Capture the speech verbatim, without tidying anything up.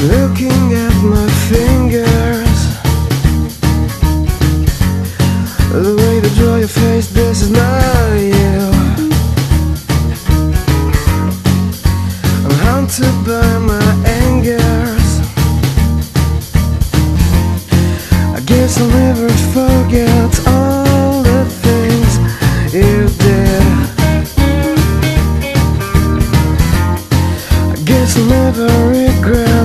I'm looking at my fingers, the way to draw your face, this is not you. I'm haunted by my angers, I guess I'll never forget all the things you did. I guess I'll never regret.